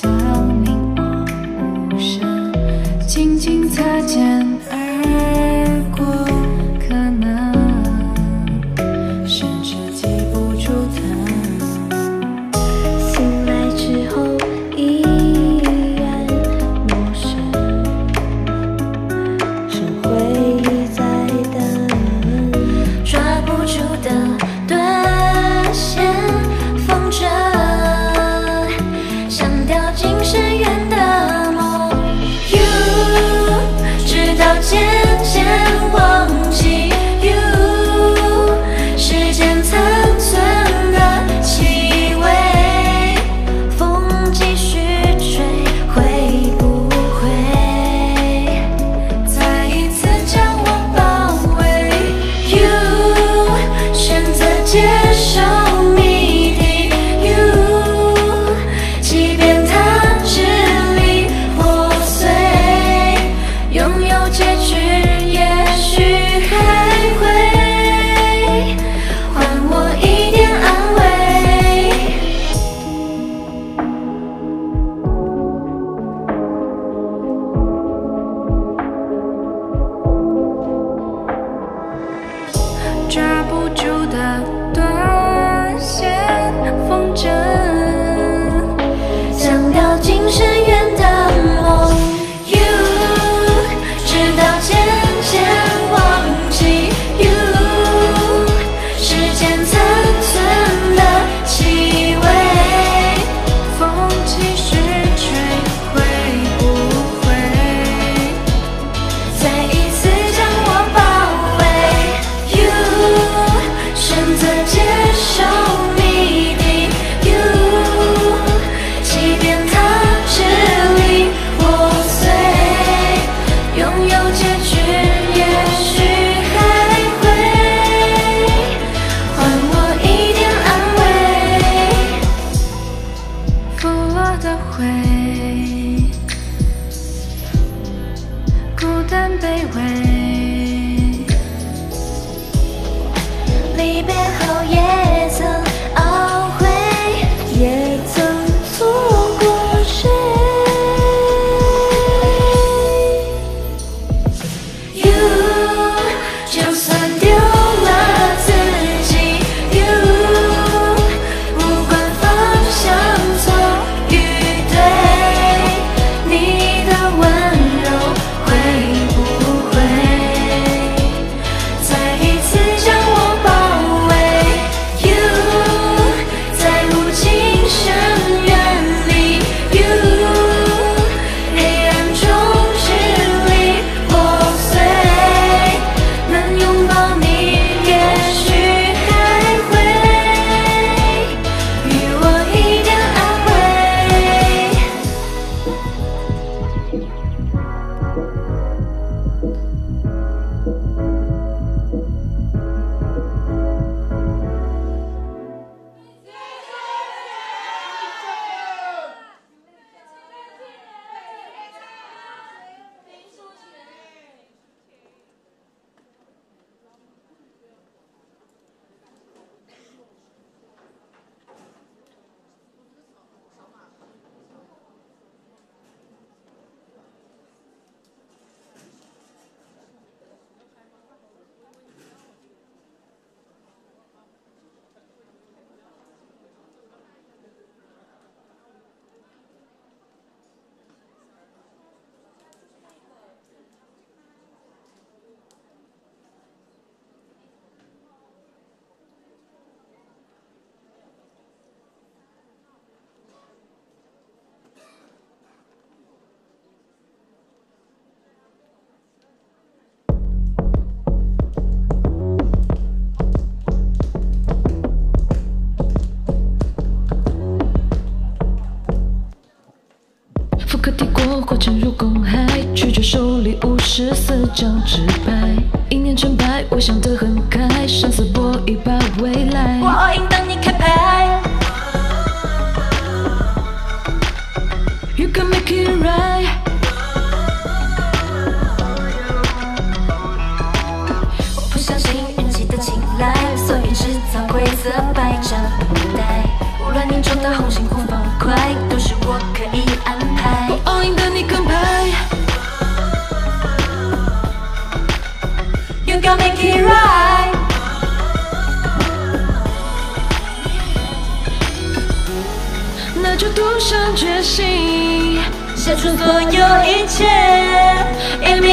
扫凝望无声，轻轻擦肩而过。可能甚至记不住他。醒来之后依然陌生，剩回忆在等，抓不住的断线风筝。 抓不住的断线风筝，想掉进深渊的梦。You， 直到渐渐忘记 You， 时间残存的气味，风继续吹，会不会再一次将我包围 ？You。 选择接受谜底 ，You， 即便它支离破碎，拥有结局也许还会还我一点安慰。腐落的灰，孤单卑微。 离别后也曾懊悔，也曾错过谁。You， 就算丢了自己 ，You， 不管方向错与对，你的温柔会不会再一次将我抱？ 可抵过或沉入公海，拒绝手里54张纸牌，一念成败，我想得很开，生死搏一把未来。我 all in 等你开牌。You can make it right。我不相信运气的青睐，所以制造规则，百战不殆。无论你撞到红心或方块，都是我可以。写出所有一切 ，Amy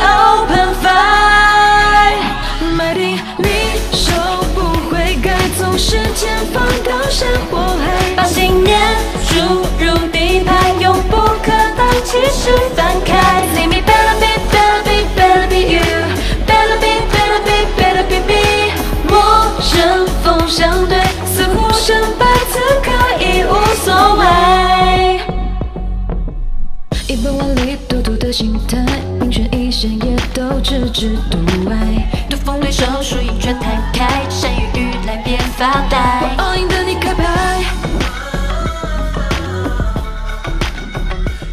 open fire。麦丁你收不回，该从时间放到山火海，把信念注入底牌，永不可当其时翻开。See me better be better be better be you， better be better be better be me。陌生风相对，似乎胜败此刻已无所谓。 100万里嘟嘟的心态，命悬一线也都直至度外。赌风对手输赢全摊开，山雨欲来别发呆。我 all in 等你开牌。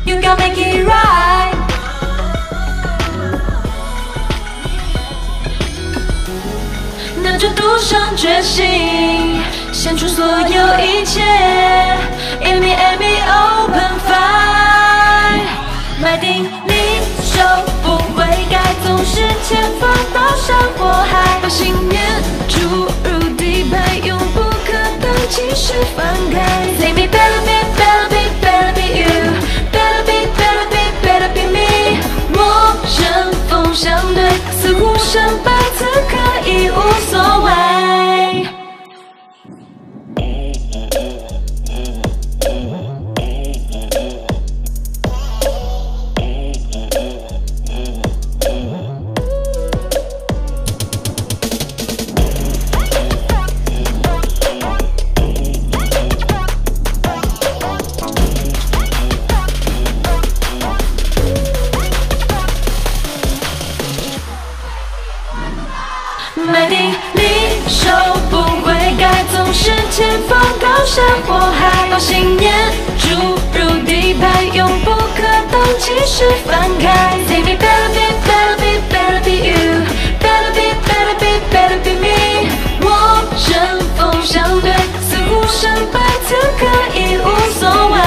You gotta make it right。那就赌上决心，献出所有一切。Amy open fire。 麦丁，你收不回，该从时间放到山火海，把信念注入底牌，永不可当其时翻开。See me better be better be better be you， better be better be better be me。陌生风相对，似乎胜败此刻已无所谓。 麦丁，你收不回，该从时间放到山火海，把信念注入底牌，永不可当其时翻开。See me better be better be better be you， better be better be better be me。陌生风相对，似乎胜败此刻已无所谓。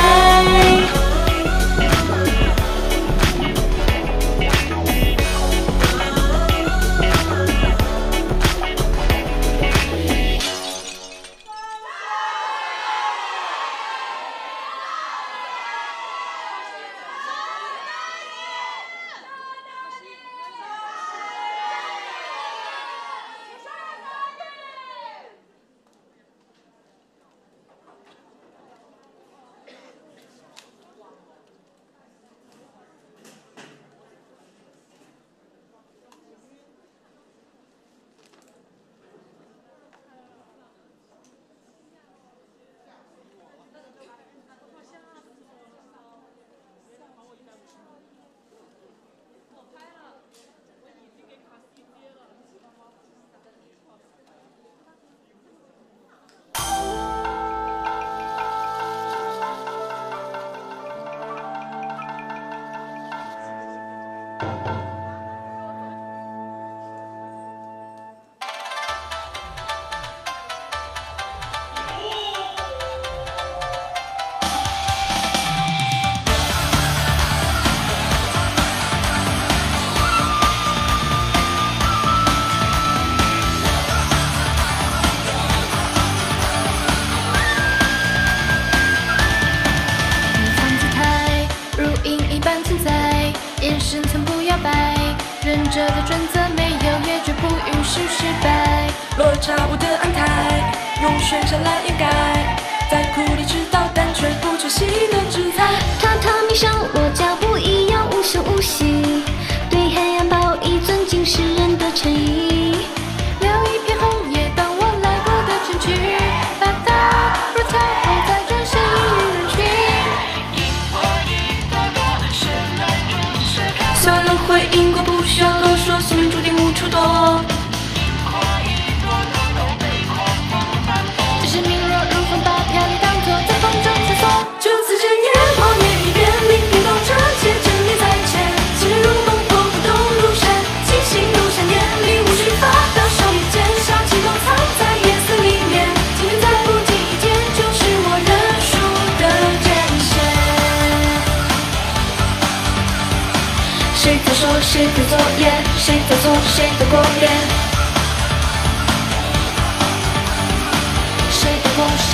谁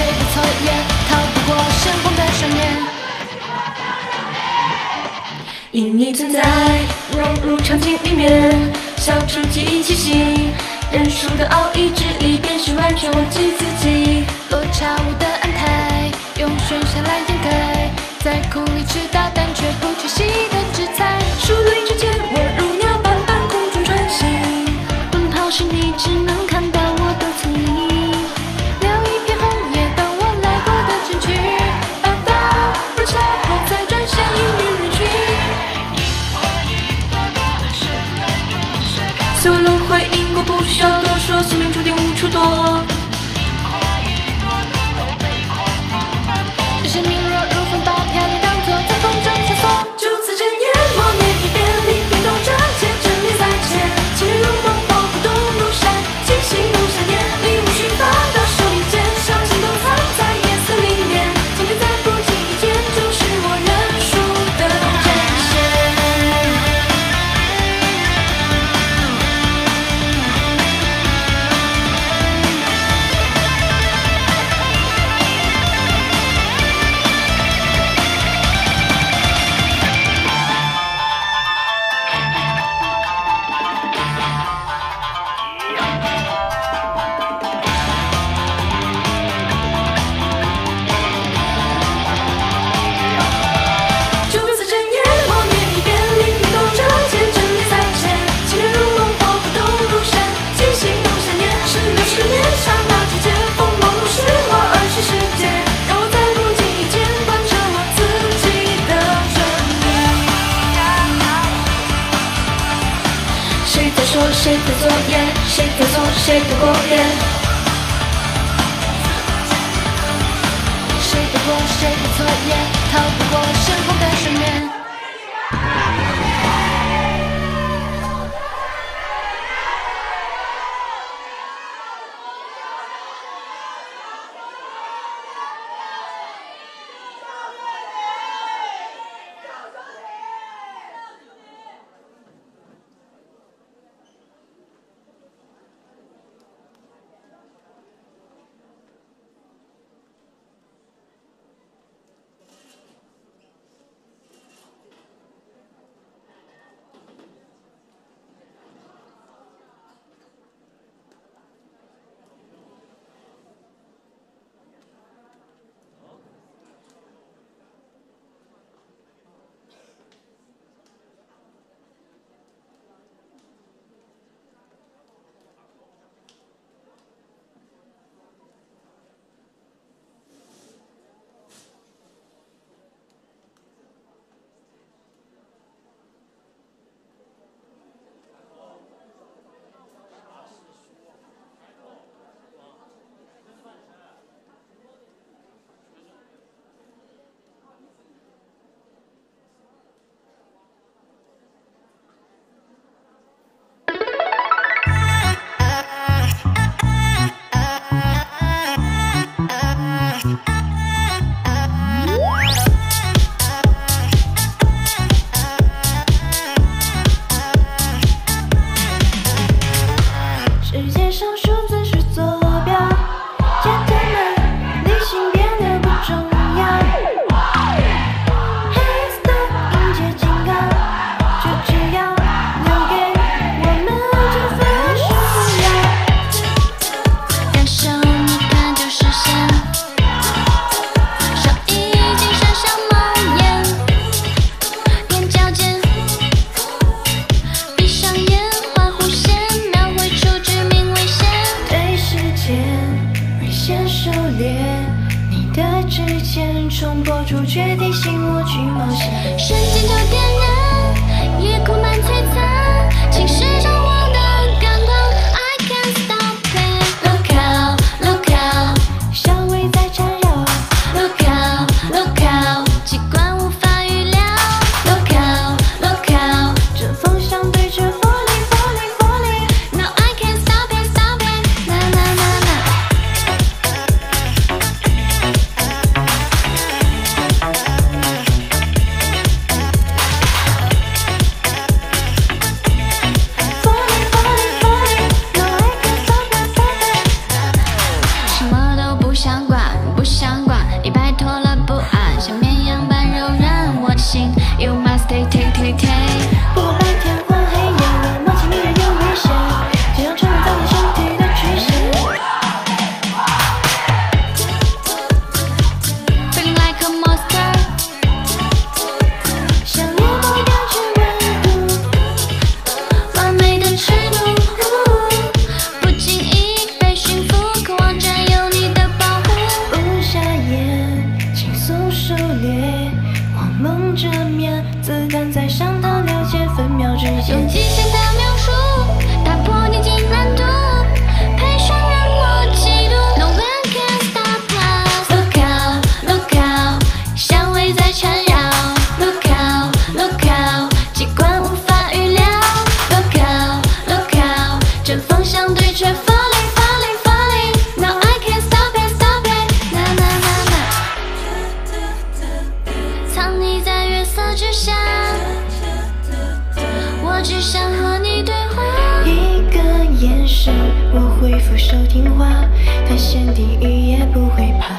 的错也逃不过神风的双眼。因你存在融入场景里面，消除记忆气息，认输的奥义之一便是完全忘记自己。落差舞的安排，用旋闪来掩盖，在空里吃大但却不缺席的制裁。树林之间，我如鸟般半空中穿行，奔跑时你只能看到我的侧影。 所有轮回因果不需要多说，宿命注定无处躲。只是你若如风把飘逸当作在风中穿梭，就此阵眼默念一遍，你变动着切，真理在前，潜入梦暴不动如山，清醒如闪电，礼物寻发到手里间，伤心都藏在夜色里面，今天在不经意间，就是我认输的界限。 谁的作业？谁的错？谁的过夜？谁的过？谁的作业？逃不过时空的水面。敢在上头了解分秒之间，用极限的描述打破你的难度，配上让我嫉妒。No one can stop us. Look out, look out， 香味在缠绕。Look out, look out， 机关无法预料。Look out, look out， 针锋相对却 falling, falling, falling。Now I can't stop it, stop it。Na na na na， 藏匿在月色之下。 我只想和你对话，一个眼神，我会俯首听话，发现地狱也不会怕。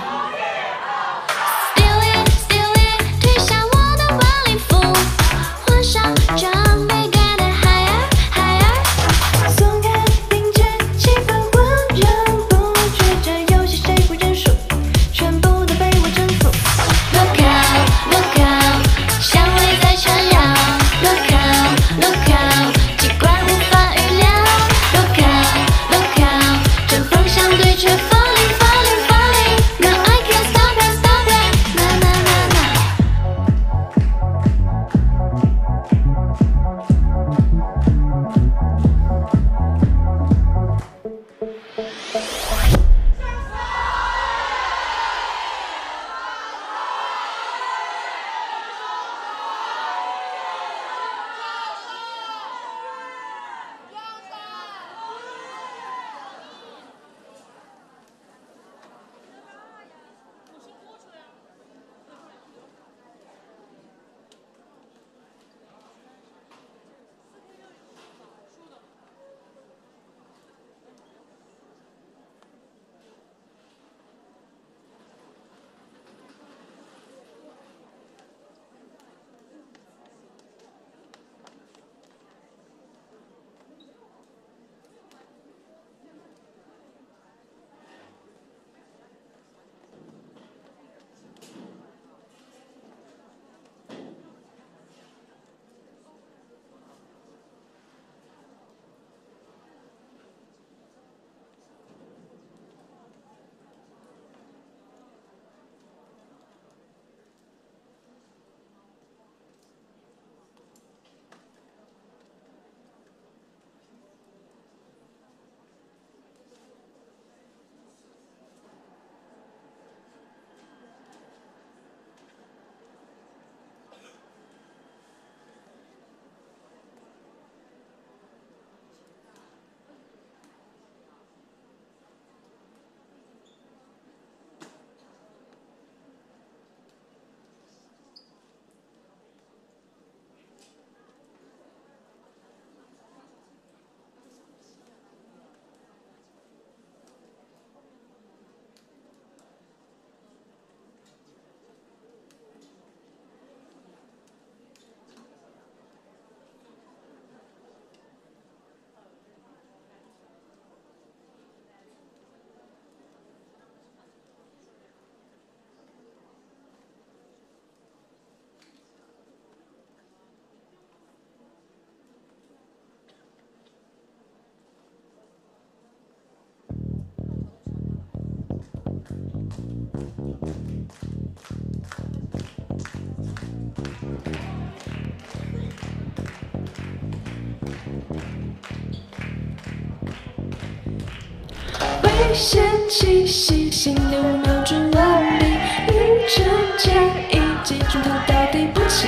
危险气息，心流瞄准我里，与真假一击中途到底不起，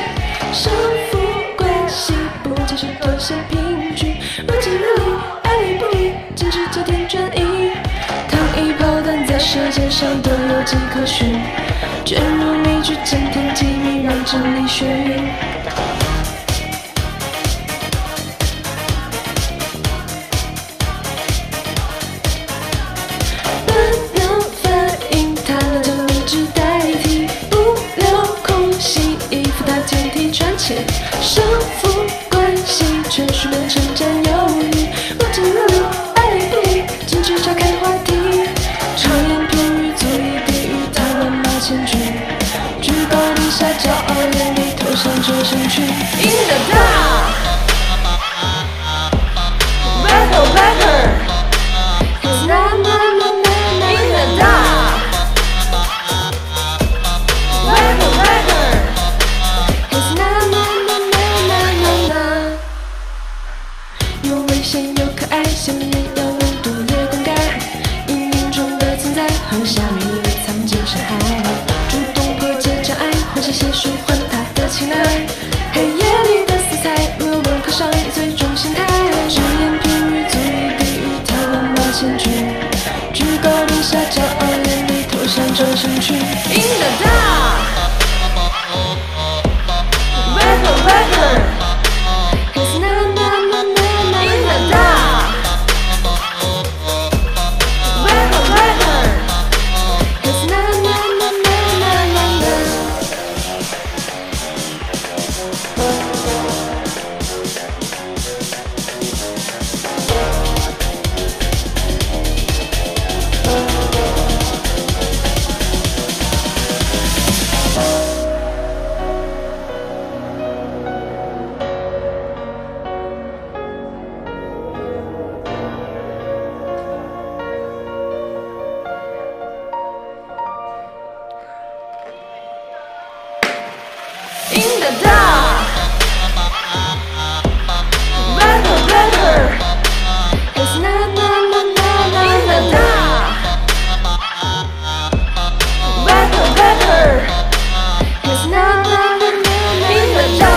胜负关系不再是多少平均，若即若离，爱理不理，简直叫天转移。糖衣炮弹在舌尖上都有迹可循，卷入迷局，惊天机密，让真理眩晕。 胜负关系全是变成占有欲，若即若离，爱理不理，禁止岔开话题。长言片语，足以比喻他乱骂千句，居高临下，骄傲眼里透闪着身躯。In the dark, battle, battle. It's not my moment. In the dark, battle, battle. It's not my moment. 黑夜里的色彩，目光刻上你最终形态。只言平语足以比喻贪婪冒险去，居高临下骄傲眼里投降这身躯。In the dark, weather weather, 'cause na na na na na. In the dark, weather weather, 'cause na na na na na na.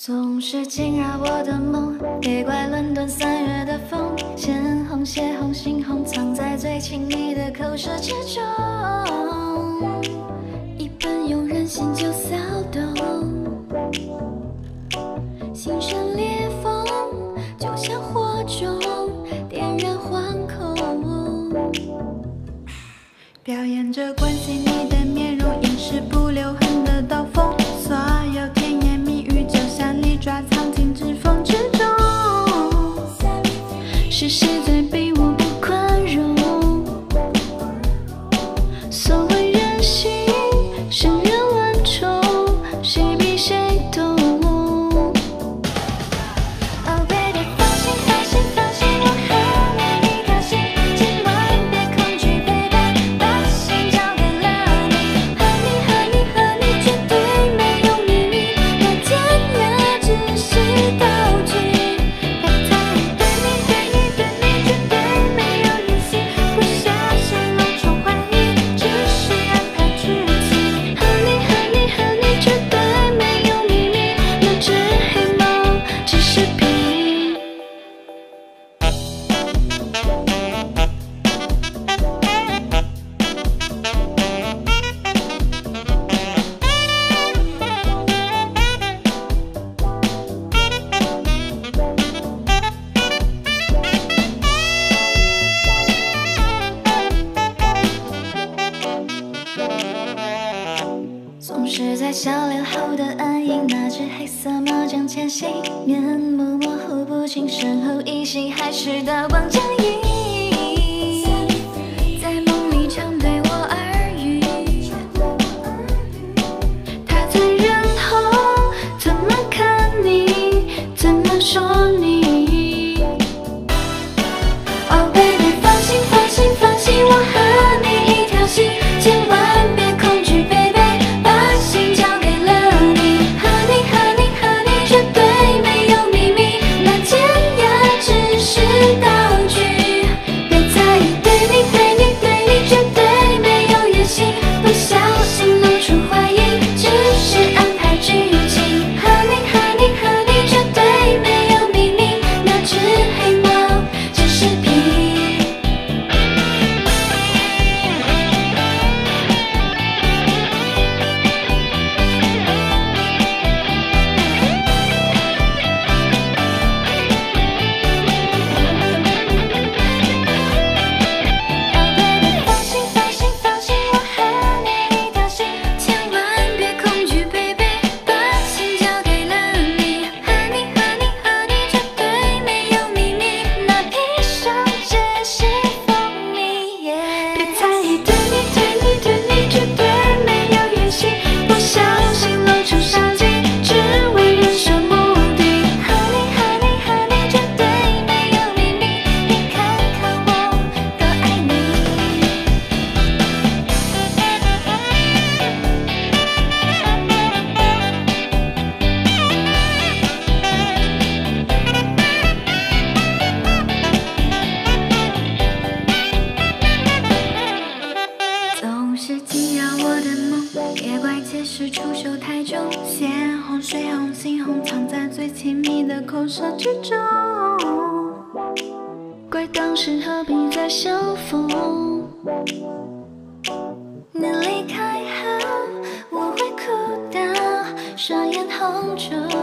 总是惊扰我的梦，别怪伦敦3月的风。鲜红、血红、猩红，藏在最亲密的口舌之中。一般用人心就骚动，心生裂缝，就像火种，点燃惶恐。表演着关心你的面容，掩饰不留痕的刀锋，所有甜言蜜语就像利爪藏进指缝之中。是谁在逼我不宽容？所谓人心，生人万种，谁比谁懂 ？Oh baby， 放心放心放心，我和你一条心，千万别恐惧陪伴，把心交给了你。和你，绝对没有秘密，我甜言只是道具，别太。后的暗影，那只黑色猫将前行，面目模糊不清，身后依稀还是刀光剑影，在梦里常对我耳语。他在忍痛，怎么看你，怎么说你 ？Oh baby， 放心放心放心，我和你一条心，千万别恐惧 ，baby。 你离开后，我会哭到双眼红肿。